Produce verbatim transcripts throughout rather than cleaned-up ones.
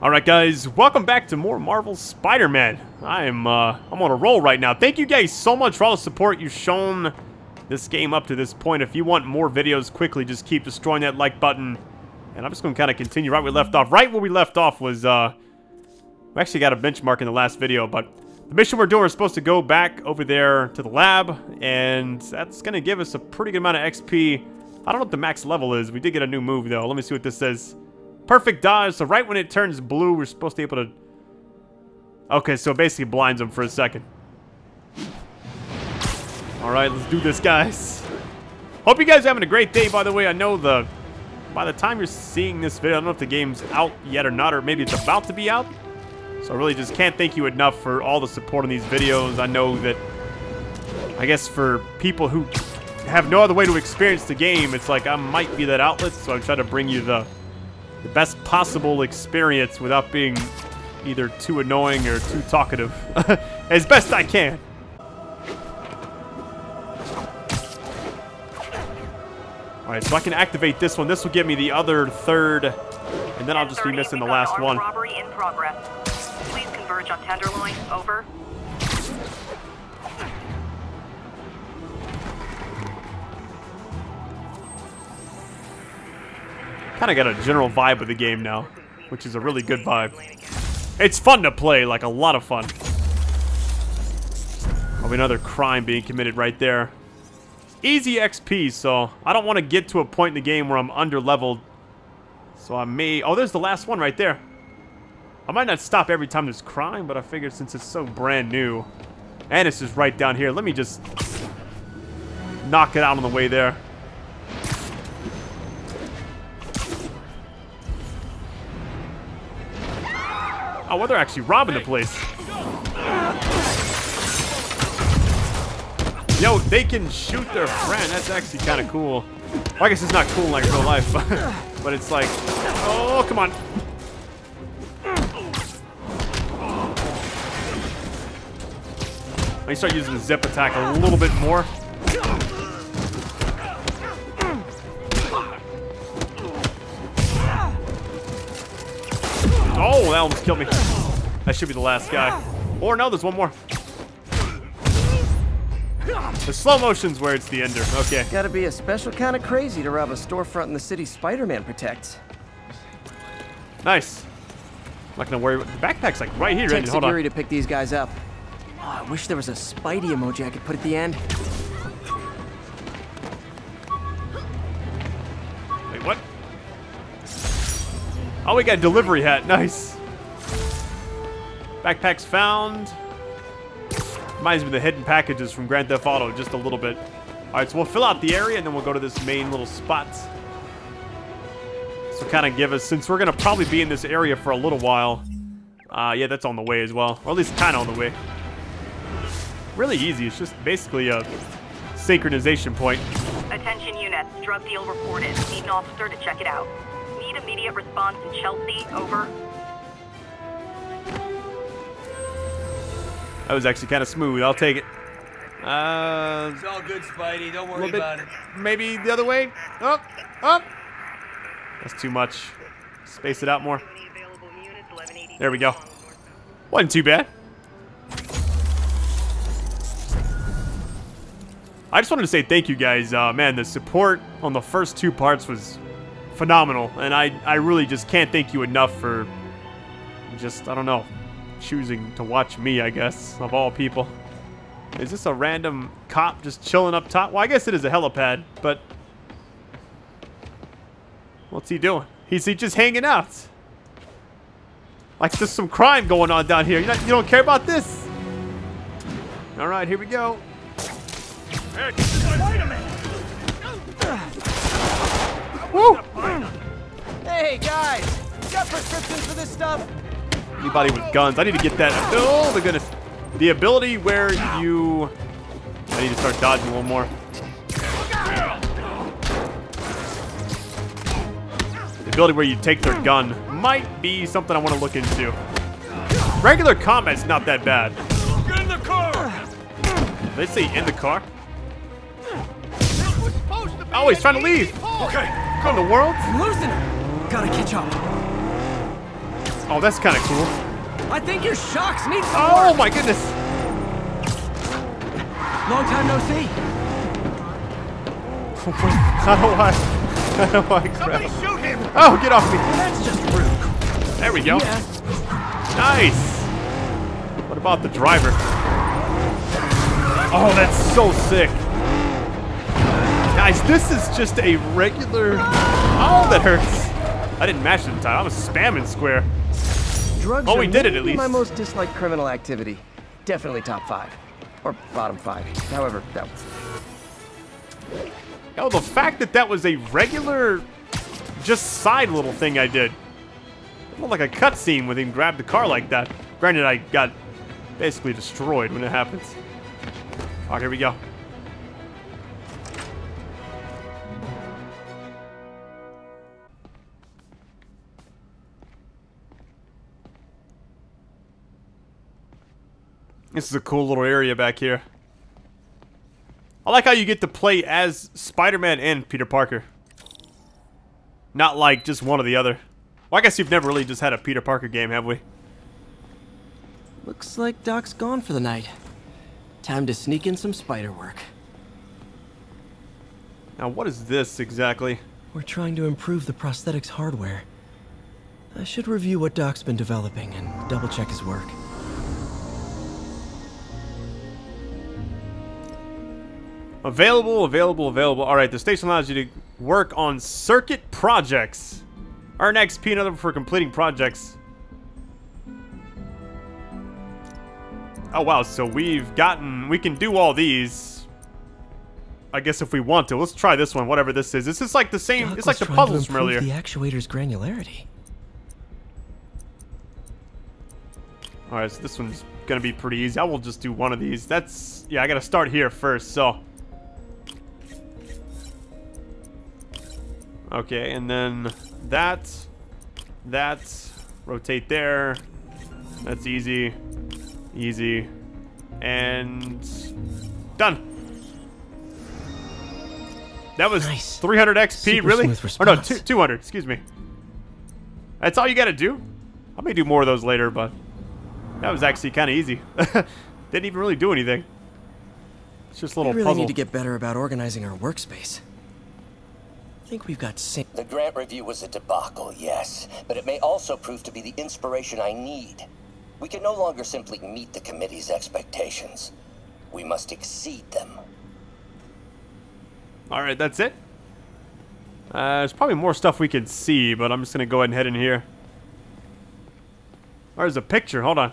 Alright guys, welcome back to more Marvel's Spider-Man. I'm, uh, I'm on a roll right now. Thank you guys so much for all the support you've shown this game up to this point. If you want more videos quickly, just keep destroying that like button. And I'm just going to kind of continue right where we left off. Right where we left off was, uh... we actually got a benchmark in the last video, but the mission we're doing is supposed to go back over there to the lab. And that's going to give us a pretty good amount of X P. I don't know what the max level is. We did get a new move, though. Let me see what this says. Perfect dodge, so right when it turns blue, we're supposed to be able to... Okay, so it basically blinds him for a second. Alright, let's do this, guys. Hope you guys are having a great day, by the way. I know the... by the time you're seeing this video, I don't know if the game's out yet or not, or maybe it's about to be out. So I really just can't thank you enough for all the support on these videos. I know that... I guess for people who have no other way to experience the game, it's like I might be that outlet, so I'm trying to bring you the... the best possible experience without being either too annoying or too talkative. As best I can. Alright, so I can activate this one. This will give me the other third, and then I'll just be missing the last one. Robbery in progress. Please converge on Tenderloin. Over. Kind of got a general vibe of the game now, which is a really good vibe. It's fun to play, like a lot of fun. Oh, another crime being committed right there. Easy X P, so I don't want to get to a point in the game where I'm under-leveled. So I may... oh, there's the last one right there. I might not stop every time there's crime, but I figured since it's so brand new. And it's just right down here. Let me just knock it out on the way there. Oh, well, they're actually robbing the place. Yo, they can shoot their friend. That's actually kind of cool. Well, I guess it's not cool like real life, but, but it's like... oh, come on. Let me start using the zip attack a little bit more. Oh, that almost killed me. That should be the last guy. Or no, there's one more. The slow motion's where it's the ender. Okay. Gotta be a special kind of crazy to rob a storefront in the city Spider-Man protects. Nice. I'm not gonna worry about the backpack's like right here. Take security to pick these guys up. Oh, I wish there was a Spidey emoji I could put at the end. Wait, what? Oh, we got a delivery hat. Nice. Backpacks found. Reminds me of the hidden packages from Grand Theft Auto just a little bit. All right, so we'll fill out the area, and then we'll go to this main little spot. So kind of give us, since we're going to probably be in this area for a little while. Uh, yeah, that's on the way as well. Or at least kind of on the way. Really easy. It's just basically a synchronization point. Attention units. Drug deal reported. Need an officer to check it out. Immediate response in Chelsea, over. That was actually kind of smooth. I'll take it. Uh, it's all good, Spidey. Don't worry about it. Maybe the other way? Up, up. That's too much. Space it out more. There we go. Wasn't too bad. I just wanted to say thank you, guys. Uh, man, the support on the first two parts was... phenomenal, and I, I really just can't thank you enough for just, I don't know, choosing to watch me, I guess, of all people. Is this a random cop just chilling up top? Well, I guess it is a helipad, but what's he doing? He's he just hanging out. Like there's some crime going on down here. You're not, you don't care about this? All right, here we go. Hey, wait a minute. Woo. Hey guys, you got prescriptions for this stuff? Anybody with guns, I need to get that. Oh my goodness, the ability where you... I need to start dodging one more. The ability where you take their gun might be something I want to look into. Regular combat's not that bad. Get in the car. They say in the car. Oh, he's trying to leave. Okay. What in the world? I'm losing him. Gotta catch up. Oh, that's kind of cool. I think your shocks need some Oh, work. My goodness. Long time no see. How do I... How do I grab? Somebody shoot him! Oh, get off me. Well, that's just rude. There we go. Yeah. Nice. What about the driver? Oh, that's so sick. Guys, this is just a regular... Oh, that hurts. I didn't match it in time. I was spamming square. Drugs oh, we did it at least. My most disliked criminal activity. Definitely top five. Or bottom five. However, that was... Oh, the fact that that was a regular, just side little thing I did. It looked like a cutscene with him grab the car like that. Granted, I got basically destroyed when it happens. All right, here we go. This is a cool little area back here. I like how you get to play as Spider-Man and Peter Parker. Not like just one or the other. Well, I guess you've never really just had a Peter Parker game, have we? Looks like Doc's gone for the night. Time to sneak in some spider work. Now, what is this exactly? We're trying to improve the prosthetics hardware. I should review what Doc's been developing and double-check his work. Available, available, available. Alright, the station allows you to work on circuit projects. Earn X P and other for completing projects. Oh wow, so we've gotten... We can do all these. I guess if we want to. Let's try this one, whatever this is. This is like the same... Doc it's like the puzzles from earlier. The actuator's granularity. Alright, so this one's gonna be pretty easy. I will just do one of these. That's... Yeah, I gotta start here first, so... Okay, and then that, that, rotate there, that's easy, easy, and done. That was nice. three hundred X P, super really? Or no, two hundred, excuse me. That's all you gotta do? I may do more of those later, but that was actually kind of easy. Didn't even really do anything. It's just a little puzzle. We really puzzle. need to get better about organizing our workspace. I think we've got six. The grant review was a debacle, yes, but it may also prove to be the inspiration I need. We can no longer simply meet the committee's expectations. We must exceed them. All right, that's it. Uh, there's probably more stuff we can see, but I'm just gonna go ahead and head in here. There's a picture, hold on.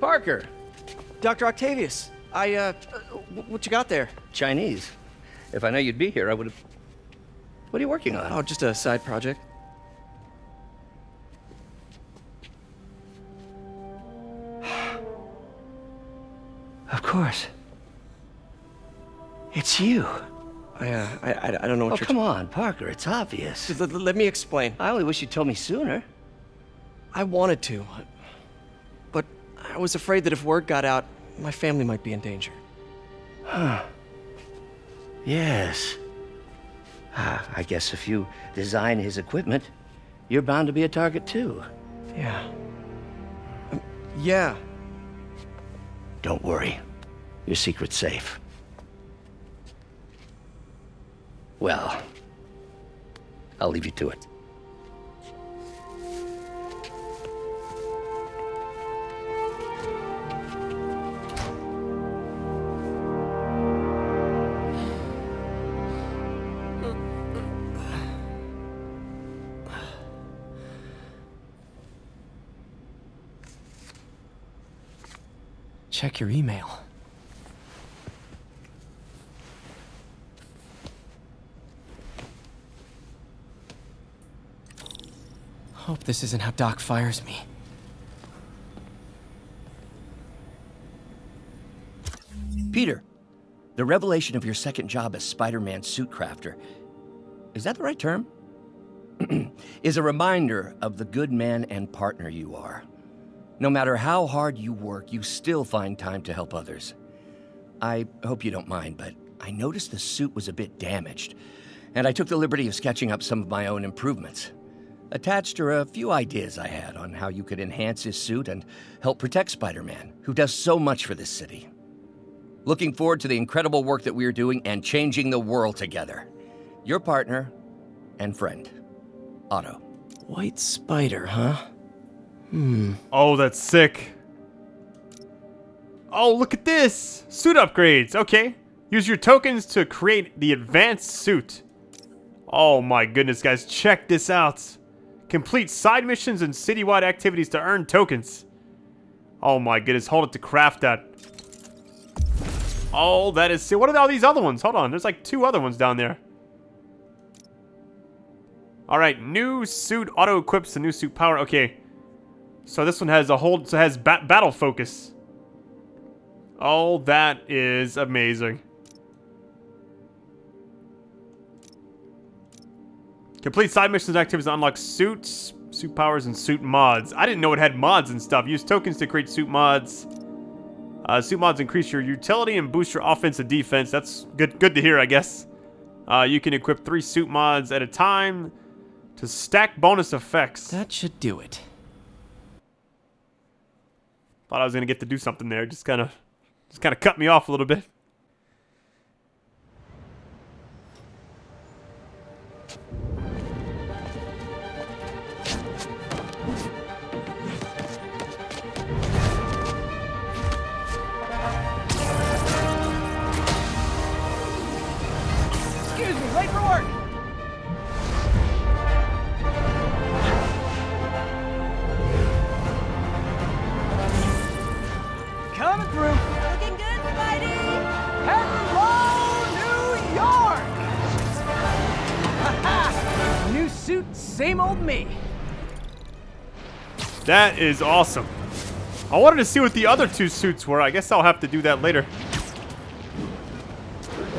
Parker! Doctor Octavius, I, uh, what you got there? Chinese. If I know you'd be here, I would've... What are you working on? Oh, just a side project. Of course. It's you. I, uh, I, I don't know what oh, you're... Oh, come on, Parker, it's obvious. L- let me explain. I only wish you'd told me sooner. I wanted to. I was afraid that if word got out, my family might be in danger. Huh. Yes. Ah, I guess if you design his equipment, you're bound to be a target too. Yeah. Um, yeah. Don't worry. Your secret's safe. Well, I'll leave you to it. Check your email. Hope this isn't how Doc fires me. Peter, the revelation of your second job as Spider-Man suit crafter, is that the right term? is a reminder of the good man and partner you are. No matter how hard you work, you still find time to help others. I hope you don't mind, but I noticed the suit was a bit damaged, and I took the liberty of sketching up some of my own improvements. Attached are a few ideas I had on how you could enhance his suit and help protect Spider-Man, who does so much for this city. Looking forward to the incredible work that we are doing and changing the world together. Your partner and friend, Otto. White Spider, huh? Hmm. Oh, that's sick. Oh, look at this! Suit upgrades, okay. Use your tokens to create the advanced suit. Oh my goodness, guys, check this out. Complete side missions and citywide activities to earn tokens. Oh my goodness, hold it to craft that. Oh, that is sick. What are all these other ones? Hold on, there's like two other ones down there. Alright, new suit auto-equips the new suit power. Okay, so this one has a hold, so it has ba battle focus. Oh, that is amazing. Complete side missions and activities to unlock suits, suit powers, and suit mods. I didn't know it had mods and stuff. Use tokens to create suit mods. Uh, suit mods increase your utility and boost your offense and defense. That's good, good to hear, I guess. Uh, you can equip three suit mods at a time to stack bonus effects. That should do it. Thought I was gonna get to do something there. Just kind of, just kind of cut me off a little bit. Same old me. That is awesome. I wanted to see what the other two suits were. I guess I'll have to do that later.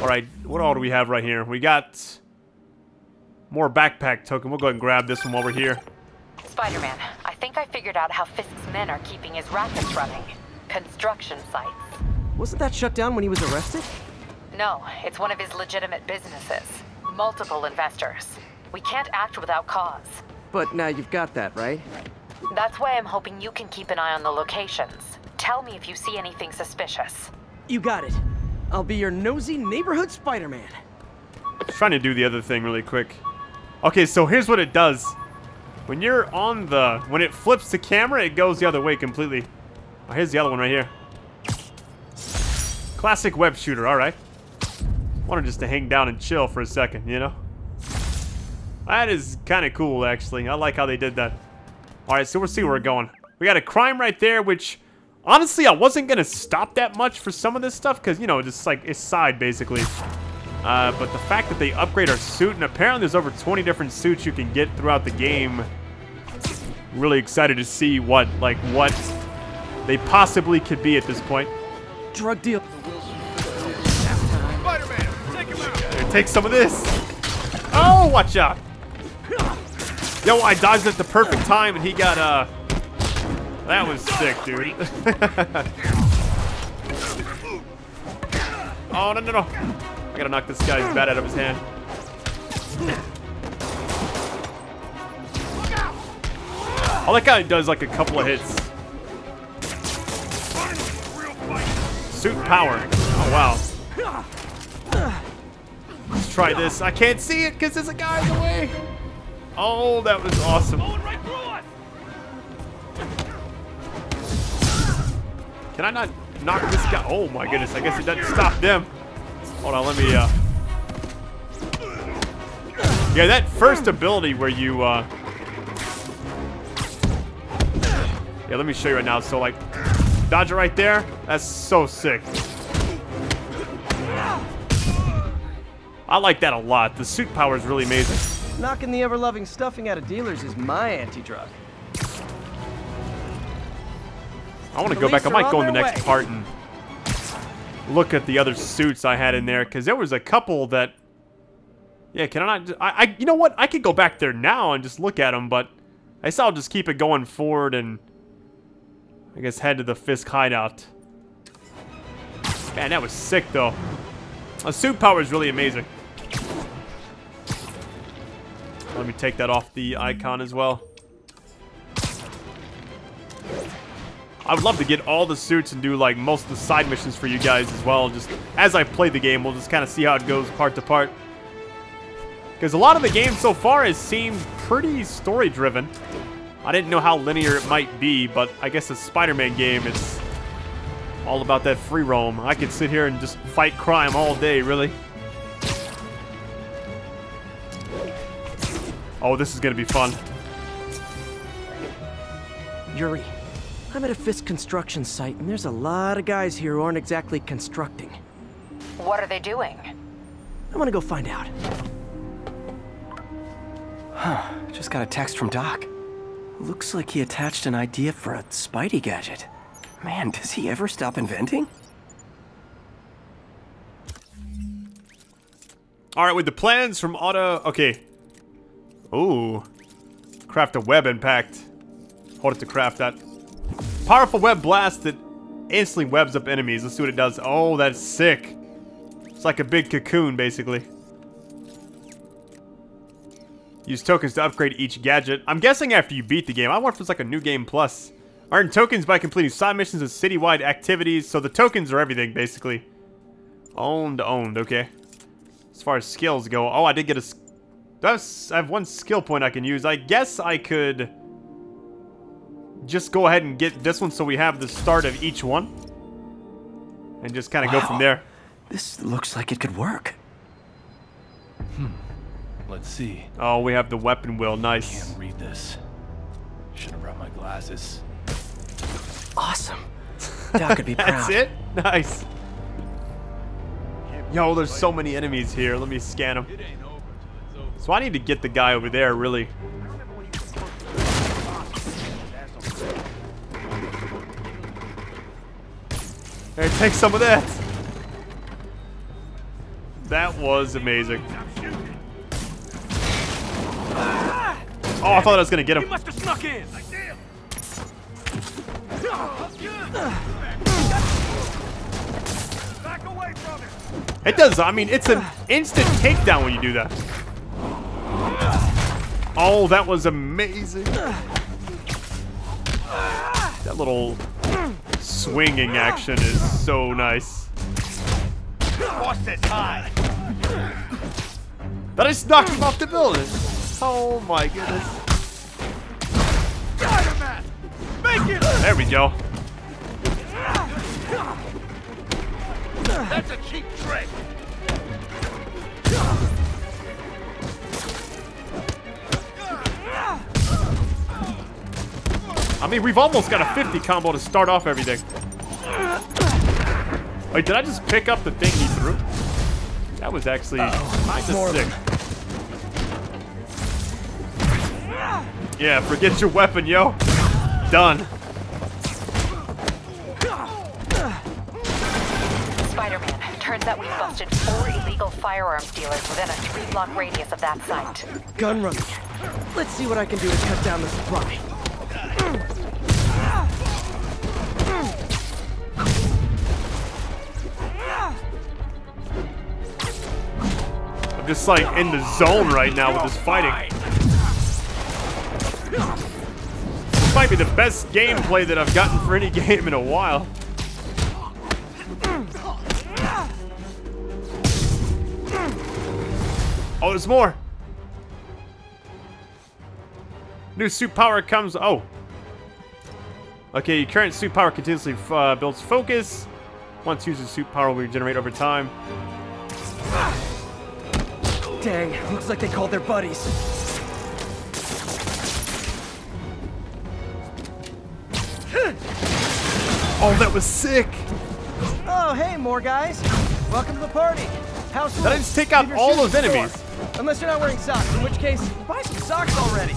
Alright, what all do we have right here? We got more backpack token. We'll go ahead and grab this one while we're here. Spider-Man, I think I figured out how Fisk's men are keeping his rackets running. Construction sites. Wasn't that shut down when he was arrested? No, it's one of his legitimate businesses. Multiple investors. We can't act without cause. But now you've got that, right? That's why I'm hoping you can keep an eye on the locations. Tell me if you see anything suspicious. You got it. I'll be your nosy neighborhood Spider-Man. Trying to do the other thing really quick. Okay, so here's what it does. When you're on the... When it flips the camera, it goes the other way completely. Oh, here's the other one right here. Classic web shooter, alright. Wanted just to hang down and chill for a second, you know? That is kind of cool, actually. I like how they did that. Alright, so we'll see where we're going. We got a crime right there, which... Honestly, I wasn't going to stop that much for some of this stuff, because, you know, just like, it's side, basically. Uh, but the fact that they upgrade our suit, and apparently there's over twenty different suits you can get throughout the game. Really excited to see what, like, what they possibly could be at this point. Drug deal. Spider-Man, take him out. Here, take some of this. Oh, watch out. Yo, I dodged at the perfect time, and he got, uh... That was sick, dude. Oh, no, no, no. I gotta knock this guy's bat out of his hand. Oh, that guy does, like, a couple of hits. Suit power. Oh, wow. Let's try this. I can't see it, because there's a guy in the way. Oh, that was awesome. Can I not knock this guy? Oh my goodness, I guess it doesn't stop them. Hold on, let me, uh... Yeah, that first ability where you, uh... Yeah, let me show you right now. So, like, dodge it right there. That's so sick. I like that a lot. The suit power is really amazing. Knocking the ever-loving stuffing out of dealers is my anti-drug. I want to go back. I might go in the next part and look at the other suits I had in there, because there was a couple that... Yeah, can I not... I, I, you know what? I could go back there now and just look at them, but I guess I'll just keep it going forward and I guess head to the Fisk hideout. Man, that was sick, though. The suit power is really amazing. Let me take that off the icon as well. I would love to get all the suits and do, like, most of the side missions for you guys as well. Just as I play the game, we'll just kind of see how it goes part to part. Because a lot of the game so far has seemed pretty story-driven. I didn't know how linear it might be, but I guess a Spider-Man game, it's all about that free roam. I could sit here and just fight crime all day, really. Oh, this is going to be fun. Yuri, I'm at a Fisk construction site, and there's a lot of guys here who aren't exactly constructing. What are they doing? I'm going to go find out. Huh, just got a text from Doc. Looks like he attached an idea for a Spidey gadget. Man, does he ever stop inventing? Alright, with the plans from Otto... Okay. Ooh. Craft a web impact. Hold it to craft that. Powerful web blast that instantly webs up enemies. Let's see what it does. Oh, that's sick. It's like a big cocoon, basically. Use tokens to upgrade each gadget. I'm guessing after you beat the game. I wonder if it's like a new game plus. Earn tokens by completing side missions and citywide activities. So the tokens are everything, basically. Owned, owned, okay. As far as skills go. Oh, I did get a... That's, I have one skill point I can use. I guess I could... just go ahead and get this one so we have the start of each one. And just kind of wow. Go from there. This looks like it could work. Hmm. Let's see. Oh, we have the weapon wheel. Nice. I can't read this. Should have brought my glasses. Awesome. Doc could be proud. That's it? Nice. Yo, there's so many enemies here. Let me scan them. So I need to get the guy over there, really. Hey, take some of that. That was amazing. Oh, I thought I was gonna get him. You must have snuck in. Like, damn. Back away from it. It does. I mean, it's an instant takedown when you do that. Oh, that was amazing. That little swinging action is so nice. That just knocked him off the building. Oh my goodness. Make it. There we go. That's a cheap trick. I mean, we've almost got a fifty combo to start off everything. Wait, did I just pick up the thing he threw? That was actually kind of sick. Yeah, forget your weapon, yo. Done. Spider-Man, turns out we busted four illegal firearms dealers within a three-block radius of that site. Gun running. Let's see what I can do to cut down the supply. I'm just like in the zone right now with this fighting. This might be the best gameplay that I've gotten for any game in a while. Oh, there's more. New suit power comes. Oh. Okay, your current suit power continuously uh, builds focus. Once using suit power will regenerate over time. Dang, looks like they called their buddies. Oh, that was sick! Oh, hey, more guys. Welcome to the party. House rules. That just take out all those enemies. Store. Unless you're not wearing socks, in which case, buy some socks already.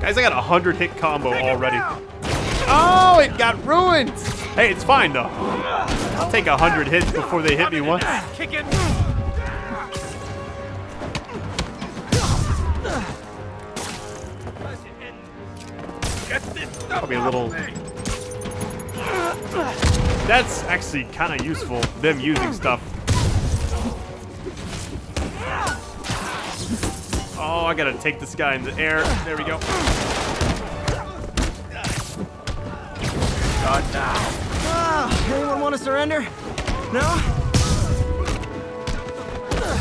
Guys, I got a hundred hit combo already. Oh, it got ruined! Hey, it's fine, though. I'll take a hundred hits before they hit me once. Kick it. Probably a little That's actually kind of useful, them using stuff. Oh, I gotta take this guy in the air. There we go. God, now. Uh, anyone want to surrender? No?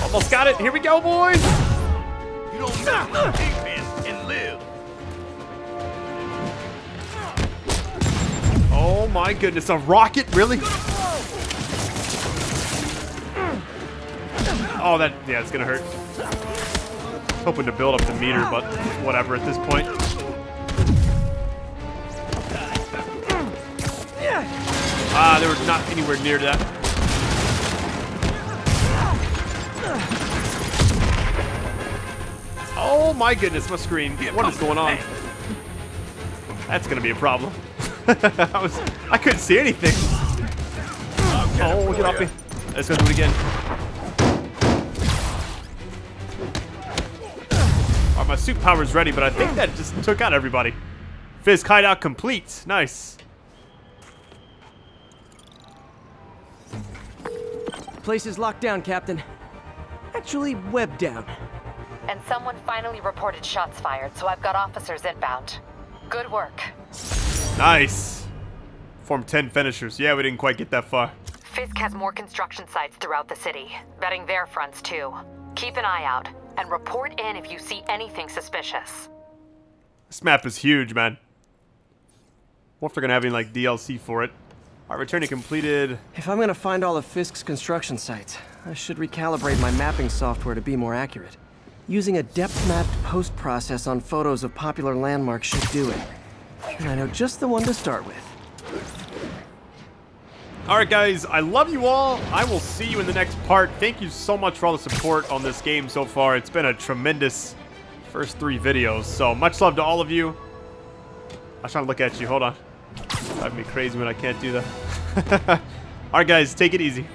Almost got it. Here we go, boys. You don't make pigmen and live. Oh my goodness, a rocket, really? Oh, that, yeah, it's gonna hurt. Hoping to build up the meter, but whatever at this point. Ah, they were not anywhere near that. Oh my goodness, my screen. What is going on? That's gonna be a problem. I was, I couldn't see anything. Oh, get off me. Let's go do it again. Alright, my suit power's ready, but I think that just took out everybody. Fisk hideout complete. Nice. Place is locked down, Captain. Actually, web down. And someone finally reported shots fired, so I've got officers inbound. Good work. Nice. Form ten finishers. Yeah, we didn't quite get that far. Fisk has more construction sites throughout the city, betting their fronts too. Keep an eye out and report in if you see anything suspicious. This map is huge, man. What if they're gonna have any like D L C for it? All right, return to completed. If I'm gonna find all of Fisk's construction sites, I should recalibrate my mapping software to be more accurate. Using a depth-mapped post-process on photos of popular landmarks should do it. And I know just the one to start with. Alright guys, I love you all. I will see you in the next part. Thank you so much for all the support on this game so far. It's been a tremendous first three videos. So much love to all of you. I was trying to look at you. Hold on. It's driving me crazy when I can't do that. Alright guys, take it easy.